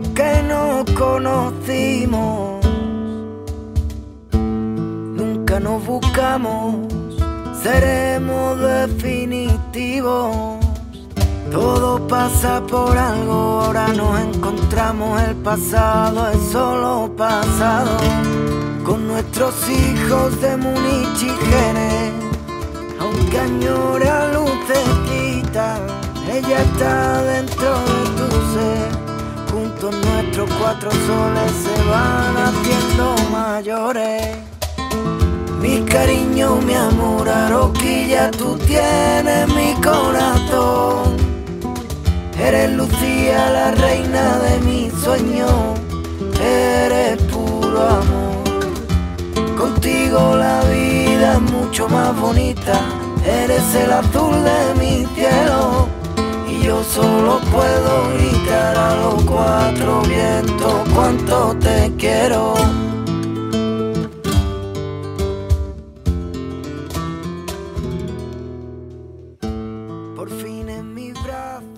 los que nos conocimos. Nunca nos buscamos, seremos definitivos. Todo pasa por algo, ahora nos encontramos. El pasado es solo pasado. Con nuestros hijos de Múnich y Jerez, aunque añora lucecita, ella está dentro de tu ser. Juntos nuestros cuatro soles se van haciendo mayores. Mi cariño, mi amor, Aroquilla, tú tienes mi corazón. Eres Lucía, la reina de mi sueño, eres puro amor. Contigo la vida es mucho más bonita, eres el azul de mi cielo. Y yo solo puedo gritar a los cuatro vientos cuánto te quiero. Por fin en mi brazo.